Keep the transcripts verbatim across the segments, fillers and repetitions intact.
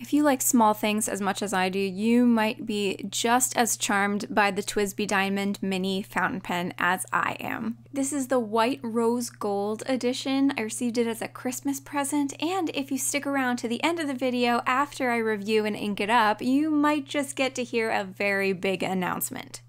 If you like small things as much as I do, you might be just as charmed by the T W S B I Diamond Mini fountain pen as I am. This is the white rose gold edition. I received it as a Christmas present, and if you stick around to the end of the video after I review and ink it up, you might just get to hear a very big announcement.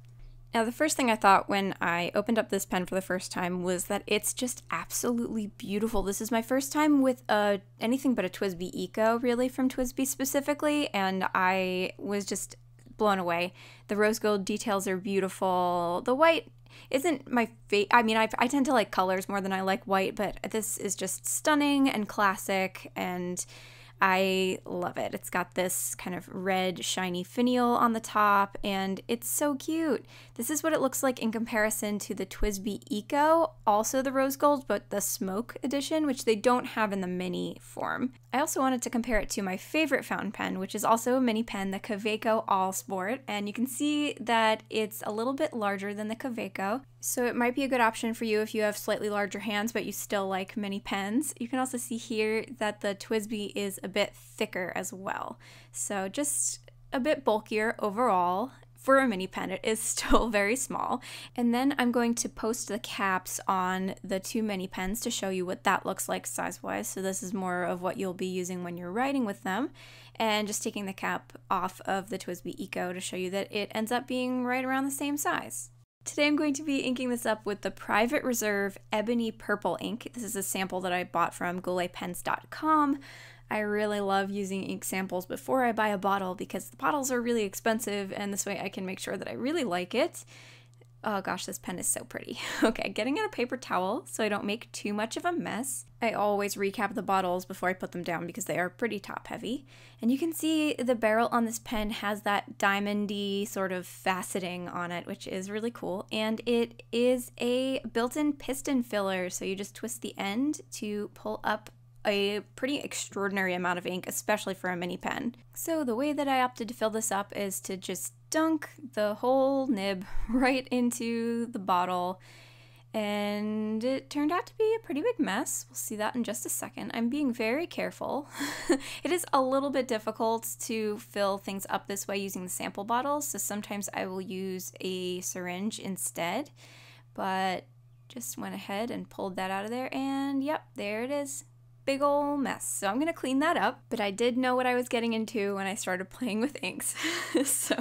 Now, the first thing I thought when I opened up this pen for the first time was that it's just absolutely beautiful. This is my first time with a, anything but a T W S B I Eco, really, from T W S B I specifically, and I was just blown away. The rose gold details are beautiful. The white isn't my favorite. I mean, I, I tend to like colors more than I like white, but this is just stunning and classic, and I love it. It's got this kind of red shiny finial on the top, and it's so cute. This is what it looks like in comparison to the T W S B I Eco, also the rose gold, but the smoke edition, which they don't have in the mini form. I also wanted to compare it to my favorite fountain pen, which is also a mini pen, the Kaweco A L Sport, and you can see that it's a little bit larger than the Kaweco, so it might be a good option for you if you have slightly larger hands but you still like mini pens. You can also see here that the T W S B I is a bit thicker as well, so just a bit bulkier overall. For a mini pen, it is still very small. And then I'm going to post the caps on the two mini pens to show you what that looks like size-wise. So this is more of what you'll be using when you're writing with them. And just taking the cap off of the T W S B I Eco to show you that it ends up being right around the same size. Today I'm going to be inking this up with the Private Reserve Ebony Purple Ink. This is a sample that I bought from Goulet Pens dot com. I really love using ink samples before I buy a bottle because the bottles are really expensive, and this way I can make sure that I really like it. Oh gosh, this pen is so pretty. Okay, getting out a paper towel so I don't make too much of a mess. I always recap the bottles before I put them down because they are pretty top heavy. And you can see the barrel on this pen has that diamondy sort of faceting on it, which is really cool. And it is a built-in piston filler, so you just twist the end to pull up a pretty extraordinary amount of ink, especially for a mini pen. So the way that I opted to fill this up is to just dunk the whole nib right into the bottle, and it turned out to be a pretty big mess. We'll see that in just a second. I'm being very careful. It is a little bit difficult to fill things up this way using the sample bottles, so sometimes I will use a syringe instead, but just went ahead and pulled that out of there, and yep, there it is. Big ol' mess. So I'm gonna clean that up, but I did know what I was getting into when I started playing with inks. So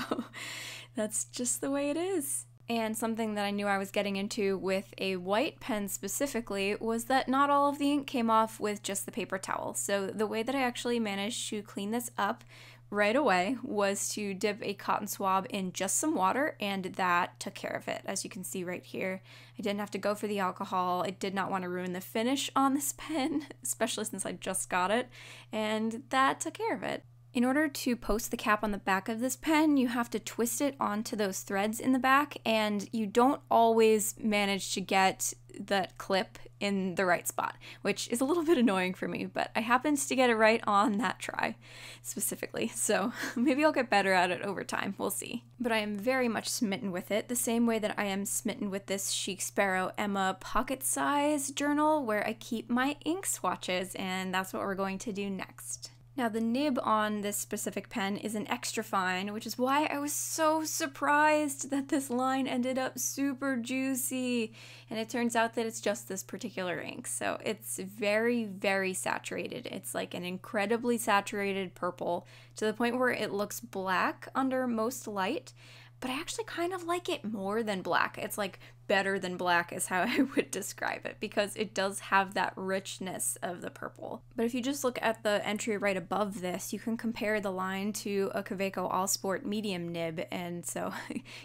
that's just the way it is. And something that I knew I was getting into with a white pen specifically was that not all of the ink came off with just the paper towel. So the way that I actually managed to clean this up right away was to dip a cotton swab in just some water, and that took care of it. As you can see right here, I didn't have to go for the alcohol. I did not want to ruin the finish on this pen, especially since I just got it, and that took care of it. In order to post the cap on the back of this pen, you have to twist it onto those threads in the back, and you don't always manage to get that clip in the right spot, which is a little bit annoying for me, but I happened to get it right on that try specifically, so maybe I'll get better at it over time, we'll see. But I am very much smitten with it, the same way that I am smitten with this Chic Sparrow Emma pocket size journal where I keep my ink swatches, and that's what we're going to do next. Now, the nib on this specific pen is an extra fine, which is why I was so surprised that this line ended up super juicy. And it turns out that it's just this particular ink. So it's very, very saturated. It's like an incredibly saturated purple to the point where it looks black under most light, but I actually kind of like it more than black. It's like better than black is how I would describe it, because it does have that richness of the purple. But if you just look at the entry right above this, you can compare the line to a Kaweco A L Sport medium nib, and so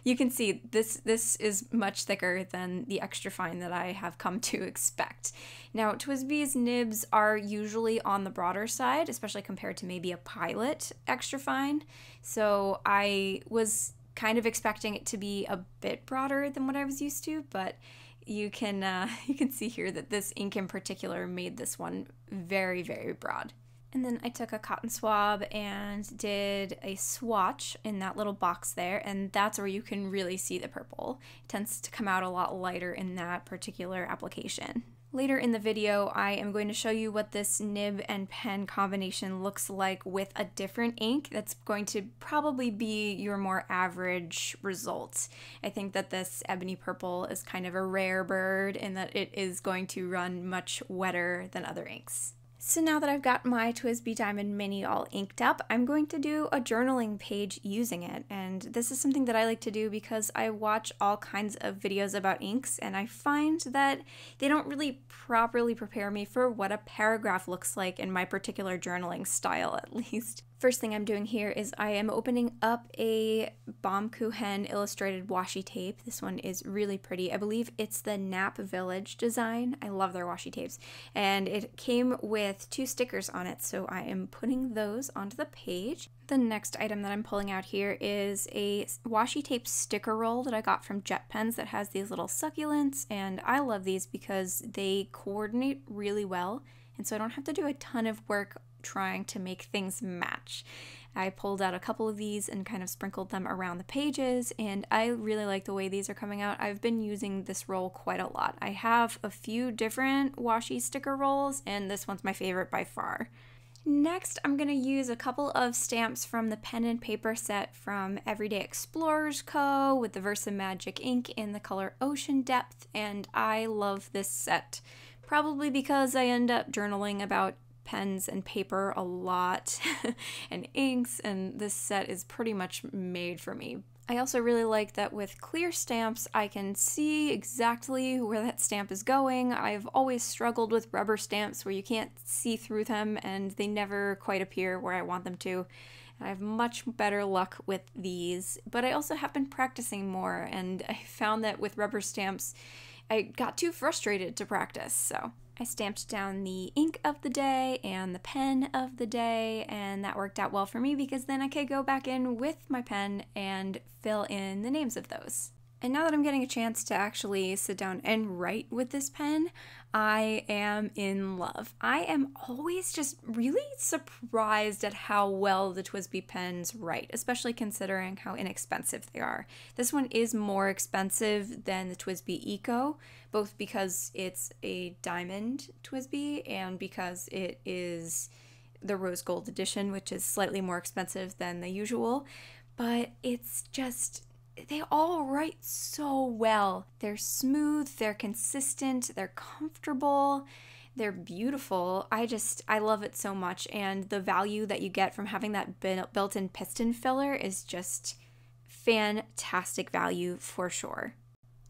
you can see this this is much thicker than the extra fine that I have come to expect. Now, T W S B I's nibs are usually on the broader side, especially compared to maybe a Pilot extra fine, so I was kind of expecting it to be a bit broader than what I was used to, but you can uh, you can see here that this ink in particular made this one very, very broad. And then I took a cotton swab and did a swatch in that little box there, and that's where you can really see the purple. It tends to come out a lot lighter in that particular application. Later in the video, I am going to show you what this nib and pen combination looks like with a different ink that's going to probably be your more average result. I think that this ebony purple is kind of a rare bird in that it is going to run much wetter than other inks. So now that I've got my T W S B I Diamond Mini all inked up, I'm going to do a journaling page using it. And this is something that I like to do because I watch all kinds of videos about inks and I find that they don't really properly prepare me for what a paragraph looks like in my particular journaling style, at least. First thing I'm doing here is I am opening up a Baumkuchen illustrated washi tape. This one is really pretty. I believe it's the Knapp Village design. I love their washi tapes. And it came with two stickers on it, so I am putting those onto the page. The next item that I'm pulling out here is a washi tape sticker roll that I got from JetPens that has these little succulents, and I love these because they coordinate really well, and so I don't have to do a ton of work trying to make things match. I pulled out a couple of these and kind of sprinkled them around the pages, and I really like the way these are coming out. I've been using this roll quite a lot. I have a few different washi sticker rolls, and this one's my favorite by far. Next, I'm going to use a couple of stamps from the pen and paper set from Everyday Explorers Co. with the VersaMagic ink in the color Ocean Depth, and I love this set. Probably because I end up journaling about pens and paper a lot and inks, and this set is pretty much made for me. I also really like that with clear stamps I can see exactly where that stamp is going. I've always struggled with rubber stamps where you can't see through them and they never quite appear where I want them to. I have much better luck with these, but I also have been practicing more, and I found that with rubber stamps I got too frustrated to practice, so I stamped down the ink of the day and the pen of the day, and that worked out well for me because then I could go back in with my pen and fill in the names of those. And now that I'm getting a chance to actually sit down and write with this pen, I am in love. I am always just really surprised at how well the T W S B I pens write, especially considering how inexpensive they are. This one is more expensive than the T W S B I Eco, both because it's a diamond T W S B I and because it is the rose gold edition, which is slightly more expensive than the usual, but it's just... they all write so well. They're smooth, they're consistent, they're comfortable, they're beautiful. I just, I love it so much. And the value that you get from having that built-in piston filler is just fantastic value for sure.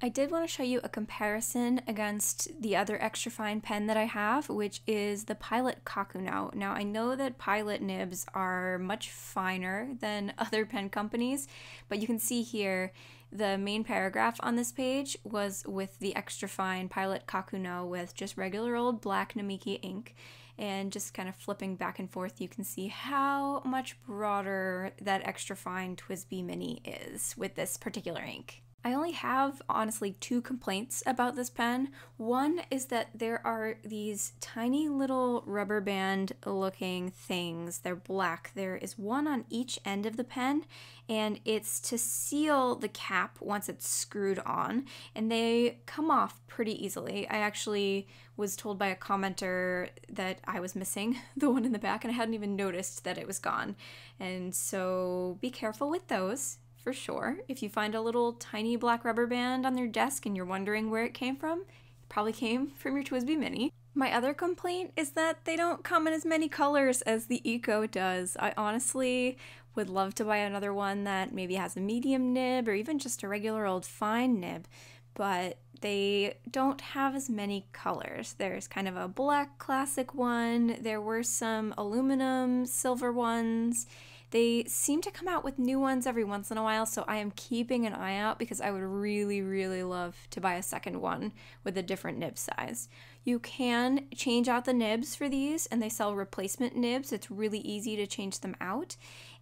I did want to show you a comparison against the other extra fine pen that I have, which is the Pilot Kakuno. Now, I know that Pilot nibs are much finer than other pen companies, but you can see here the main paragraph on this page was with the extra fine Pilot Kakuno with just regular old black Namiki ink, and just kind of flipping back and forth you can see how much broader that extra fine T W S B I Mini is with this particular ink. I only have, honestly, two complaints about this pen. One is that there are these tiny little rubber band looking things. They're black. There is one on each end of the pen, and it's to seal the cap once it's screwed on, and they come off pretty easily. I actually was told by a commenter that I was missing the one in the back, and I hadn't even noticed that it was gone. And so be careful with those. For sure. If you find a little tiny black rubber band on their desk and you're wondering where it came from, it probably came from your T W S B I Mini. My other complaint is that they don't come in as many colors as the Eco does. I honestly would love to buy another one that maybe has a medium nib or even just a regular old fine nib, but they don't have as many colors. There's kind of a black classic one, there were some aluminum silver ones. They seem to come out with new ones every once in a while, so I am keeping an eye out because I would really, really love to buy a second one with a different nib size. You can change out the nibs for these, and they sell replacement nibs. It's really easy to change them out.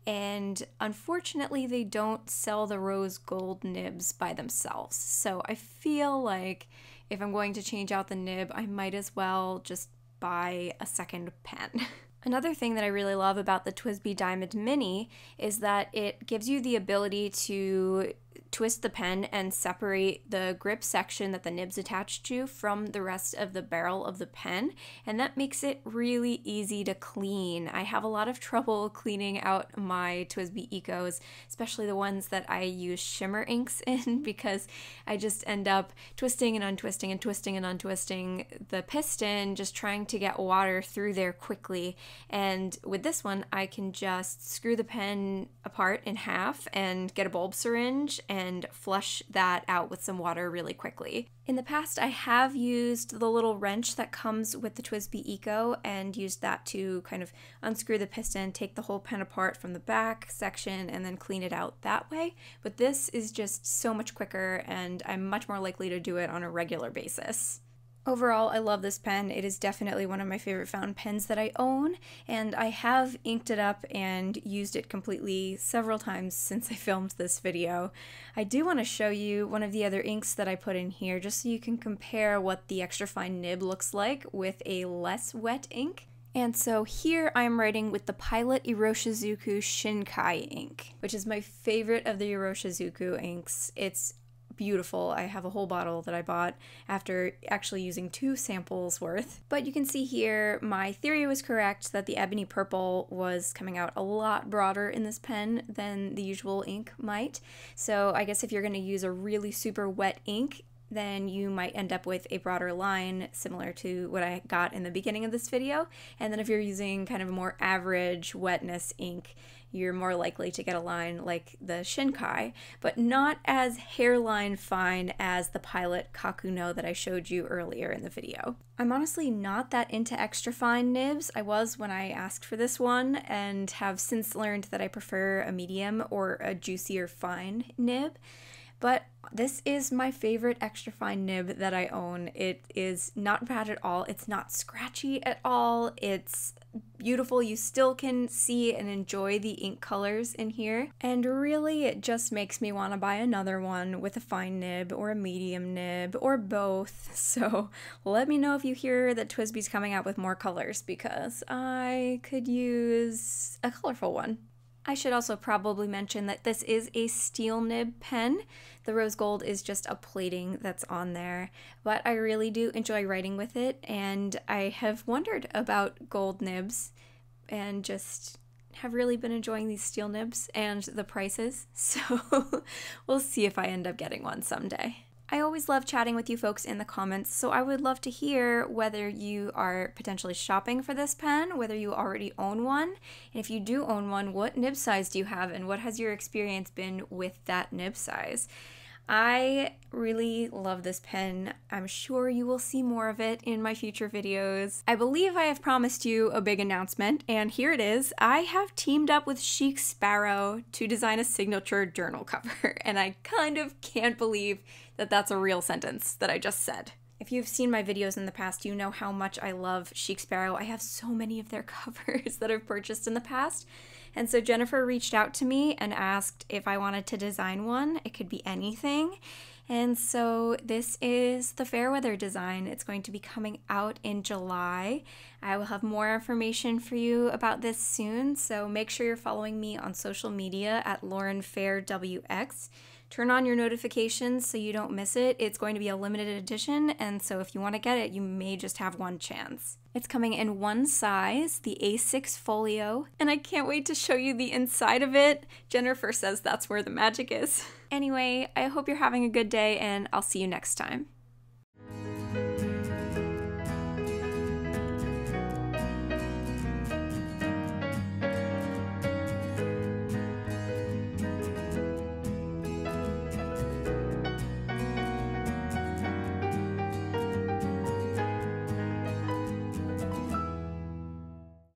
And unfortunately, they don't sell the rose gold nibs by themselves. So I feel like if I'm going to change out the nib, I might as well just buy a second pen. Another thing that I really love about the T W S B I Diamond Mini is that it gives you the ability to twist the pen and separate the grip section that the nib's attached to from the rest of the barrel of the pen, and that makes it really easy to clean. I have a lot of trouble cleaning out my T W S B I Ecos, especially the ones that I use shimmer inks in, because I just end up twisting and untwisting and twisting and untwisting the piston, just trying to get water through there quickly. And with this one, I can just screw the pen apart in half and get a bulb syringe and and flush that out with some water really quickly. In the past, I have used the little wrench that comes with the T W S B I Eco and used that to kind of unscrew the piston, take the whole pen apart from the back section, and then clean it out that way. But this is just so much quicker, and I'm much more likely to do it on a regular basis. Overall, I love this pen. It is definitely one of my favorite fountain pens that I own, and I have inked it up and used it completely several times since I filmed this video. I do want to show you one of the other inks that I put in here just so you can compare what the extra fine nib looks like with a less wet ink. And so here I'm writing with the Pilot Iroshizuku Shin-Kai ink, which is my favorite of the Iroshizuku inks. It's beautiful. I have a whole bottle that I bought after actually using two samples worth. But you can see here my theory was correct that the ebony purple was coming out a lot broader in this pen than the usual ink might. So I guess if you're going to use a really super wet ink, then you might end up with a broader line similar to what I got in the beginning of this video. And then if you're using kind of a more average wetness ink, you're more likely to get a line like the Shin-Kai, but not as hairline fine as the Pilot Kakuno that I showed you earlier in the video. I'm honestly not that into extra fine nibs. I was when I asked for this one, and have since learned that I prefer a medium or a juicier fine nib. But this is my favorite extra fine nib that I own. It is not bad at all. It's not scratchy at all. It's beautiful. You still can see and enjoy the ink colors in here. And really, it just makes me want to buy another one with a fine nib or a medium nib or both. So let me know if you hear that T W S B I's coming out with more colors, because I could use a colorful one. I should also probably mention that this is a steel nib pen. The rose gold is just a plating that's on there, but I really do enjoy writing with it, and I have wondered about gold nibs and just have really been enjoying these steel nibs and the prices, so we'll see if I end up getting one someday. I always love chatting with you folks in the comments, so I would love to hear whether you are potentially shopping for this pen, whether you already own one, and if you do own one, what nib size do you have, and what has your experience been with that nib size? I really love this pen. I'm sure you will see more of it in my future videos. I believe I have promised you a big announcement, and here it is. I have teamed up with Chic Sparrow to design a signature journal cover, and I kind of can't believe that that's a real sentence that I just said. If you've seen my videos in the past, you know how much I love Chic Sparrow. I have so many of their covers that I've purchased in the past. And so Jennifer reached out to me and asked if I wanted to design one. It could be anything. And so this is the Fairweather design. It's going to be coming out in July. I will have more information for you about this soon, so make sure you're following me on social media at Lauren Fair W X. Turn on your notifications so you don't miss it. It's going to be a limited edition, and so if you want to get it, you may just have one chance. It's coming in one size, the A six folio, and I can't wait to show you the inside of it. Jennifer says that's where the magic is. Anyway, I hope you're having a good day, and I'll see you next time.